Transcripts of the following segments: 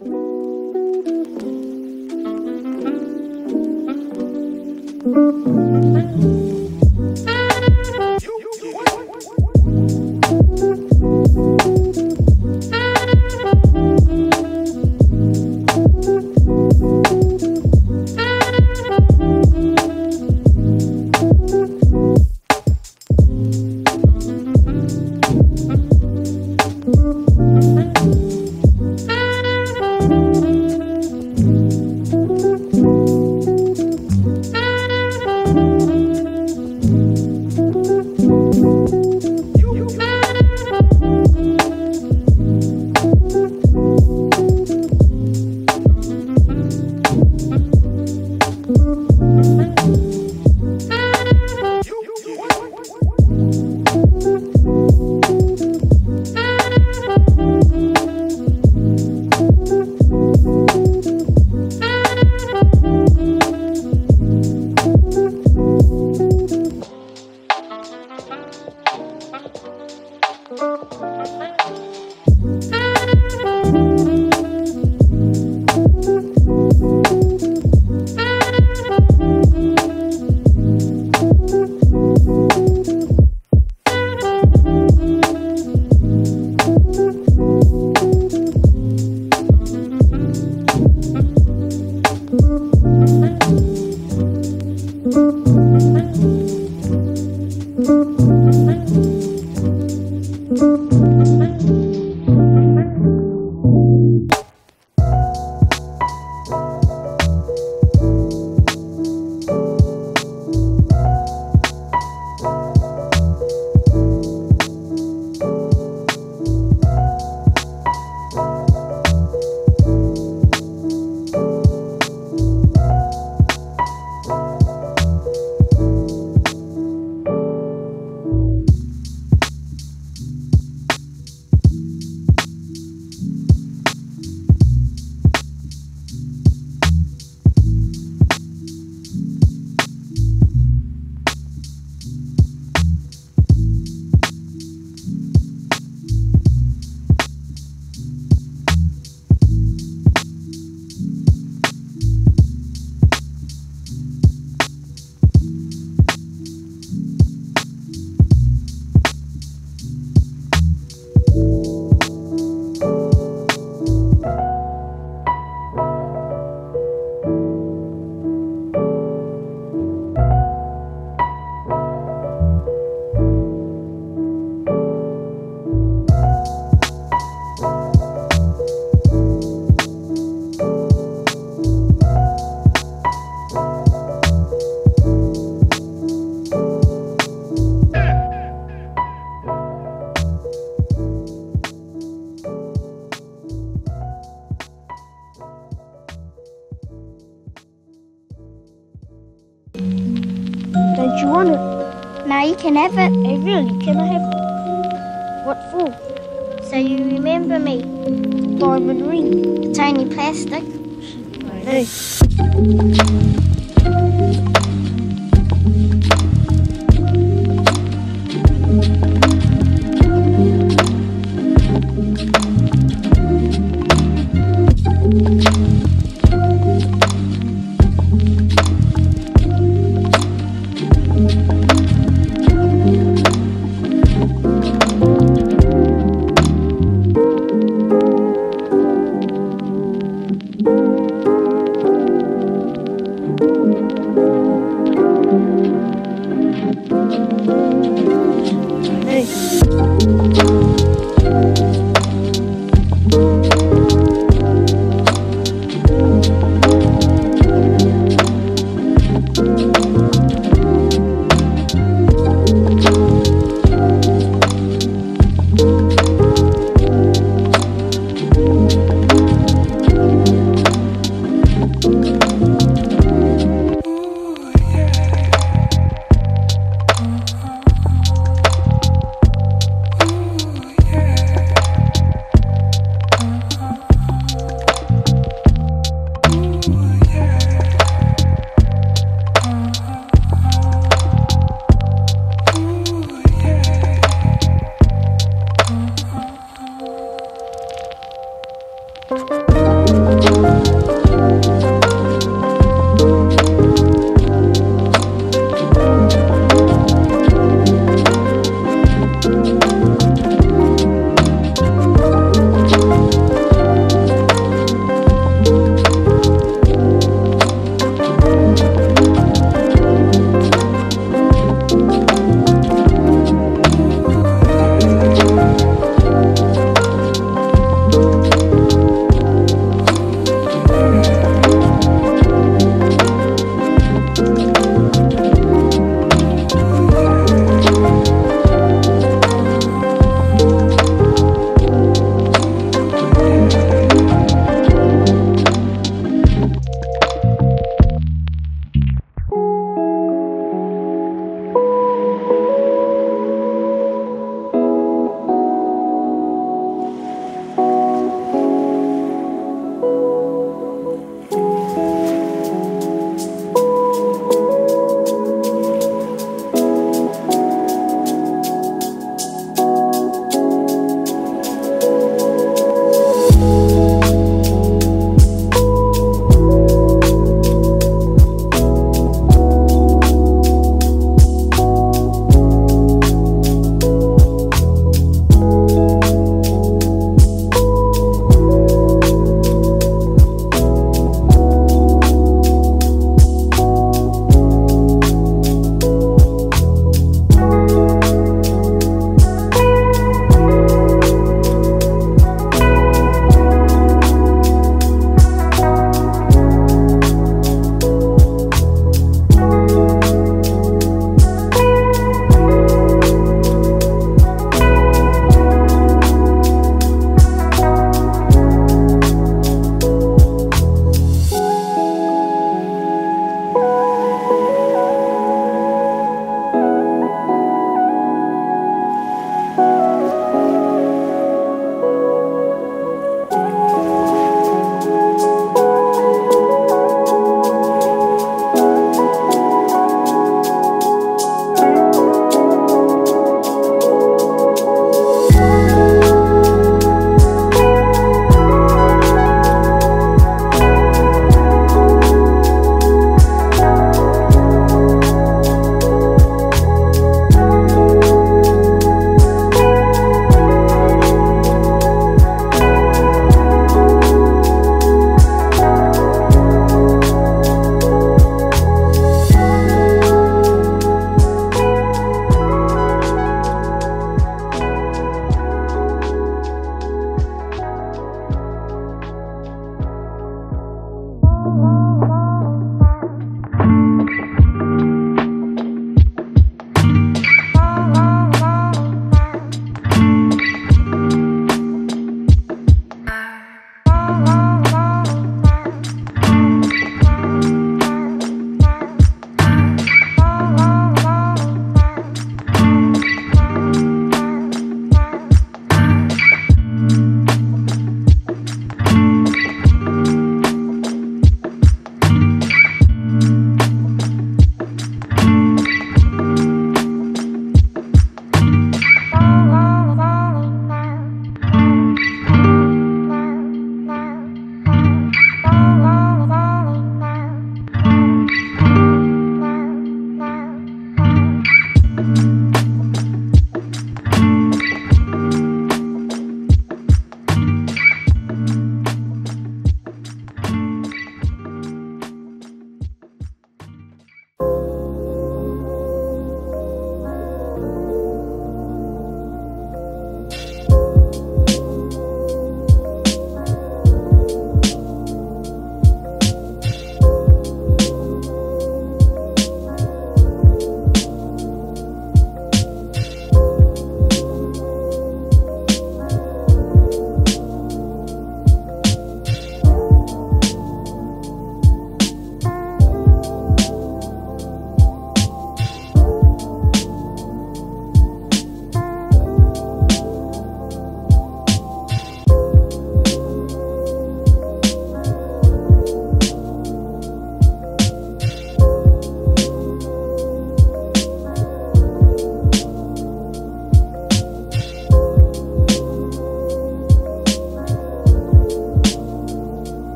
Don't you want it? Now you can have it. Hey, really? Can I have it? What for? So you remember me. Diamond ring. It's only plastic. I know.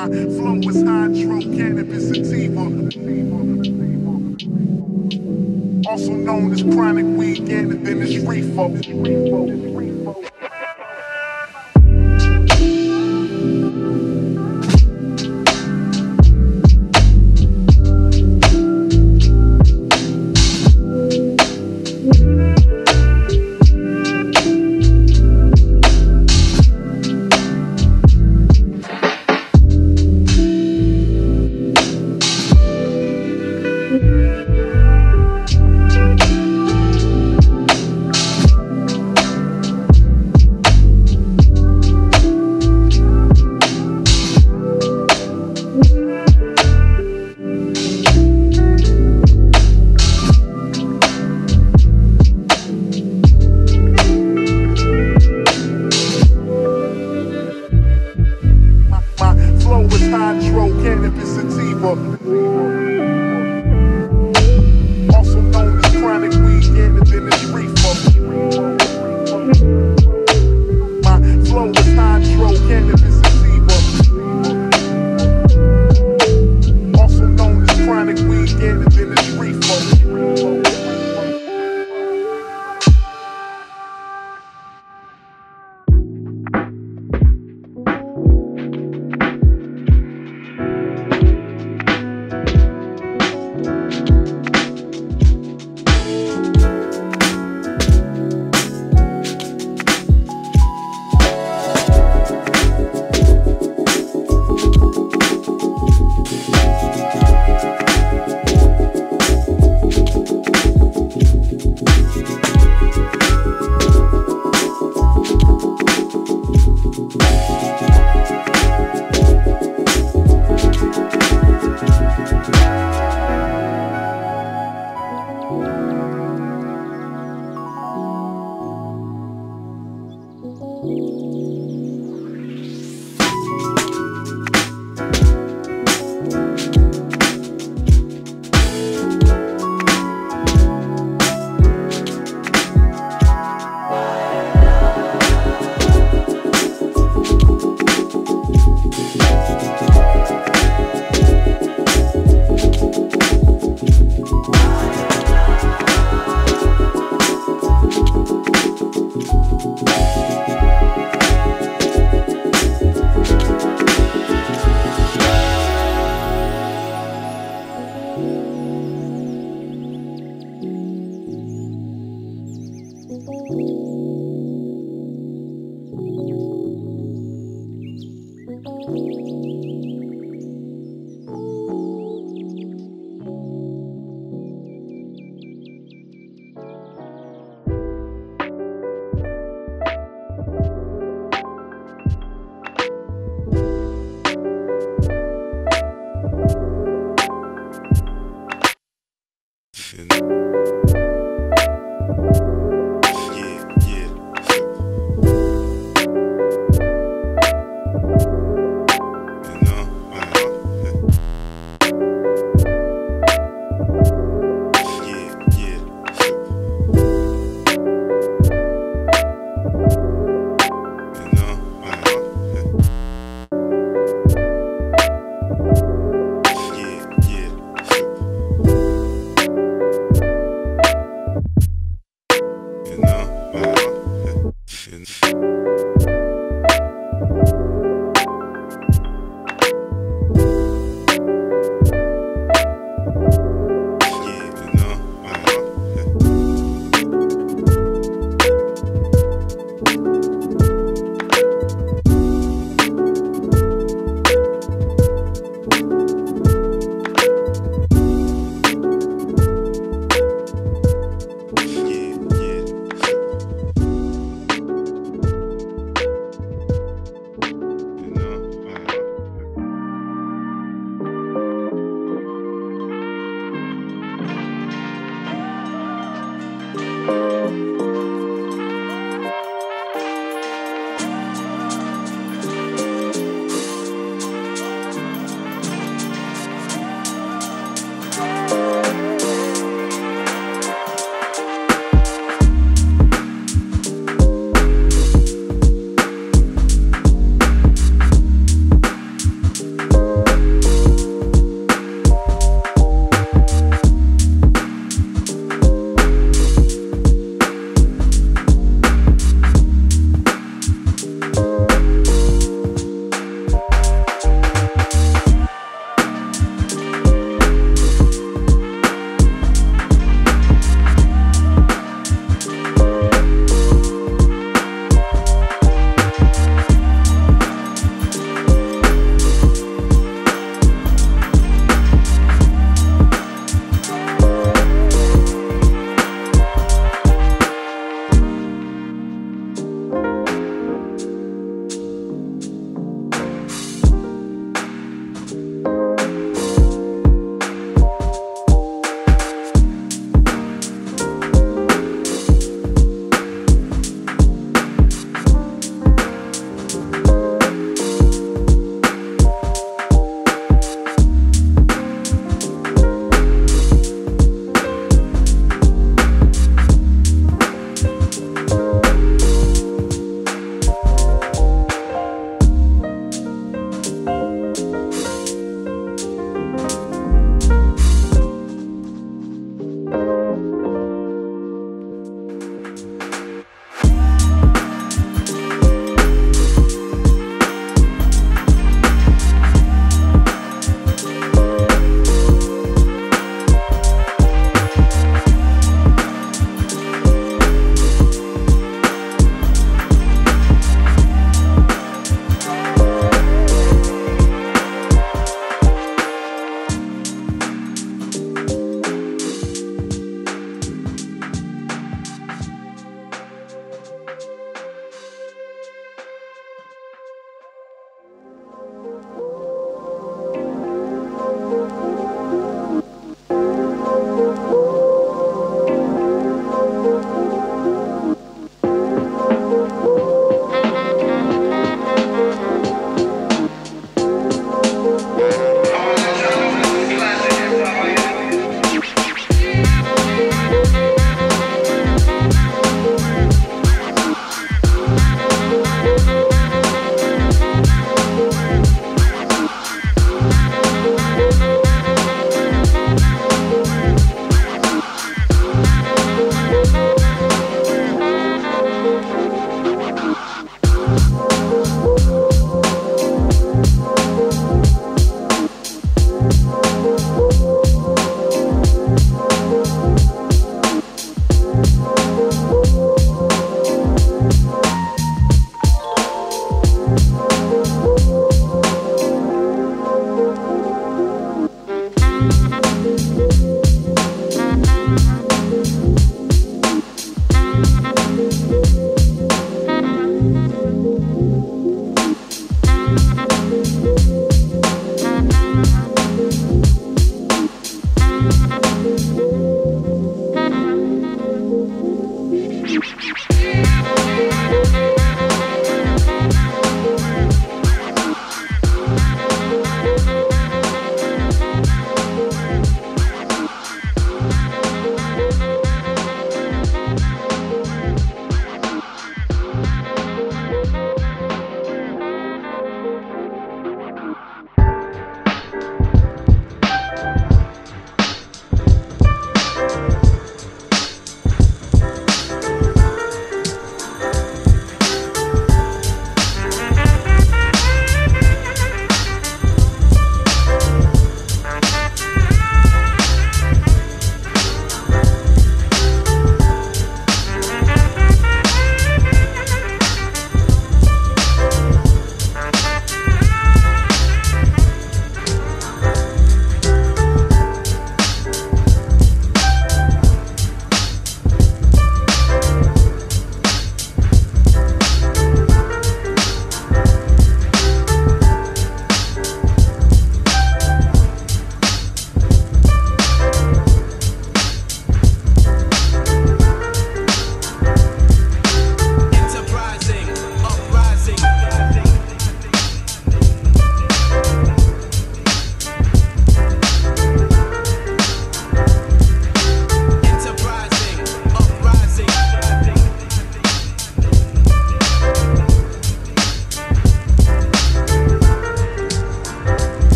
My flow is hydro cannabis sativa, also known as chronic weed cannabis is reefer. Hydro cannabis sativa, also known as chronic weed cannabis reefer. My flow is hydro cannabis sativa, also known as chronic weed cannabis reefer.